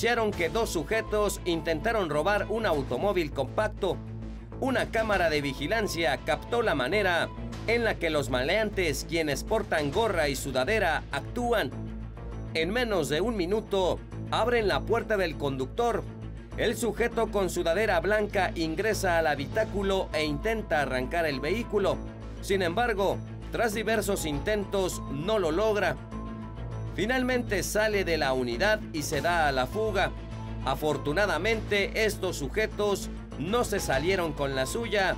denunciaron que dos sujetos intentaron robar un automóvil compacto. Una cámara de vigilancia captó la manera en la que los maleantes, quienes portan gorra y sudadera, actúan. En menos de un minuto, abren la puerta del conductor. El sujeto con sudadera blanca ingresa al habitáculo e intenta arrancar el vehículo. Sin embargo, tras diversos intentos, no lo logra. Finalmente sale de la unidad y se da a la fuga. Afortunadamente, estos sujetos no se salieron con la suya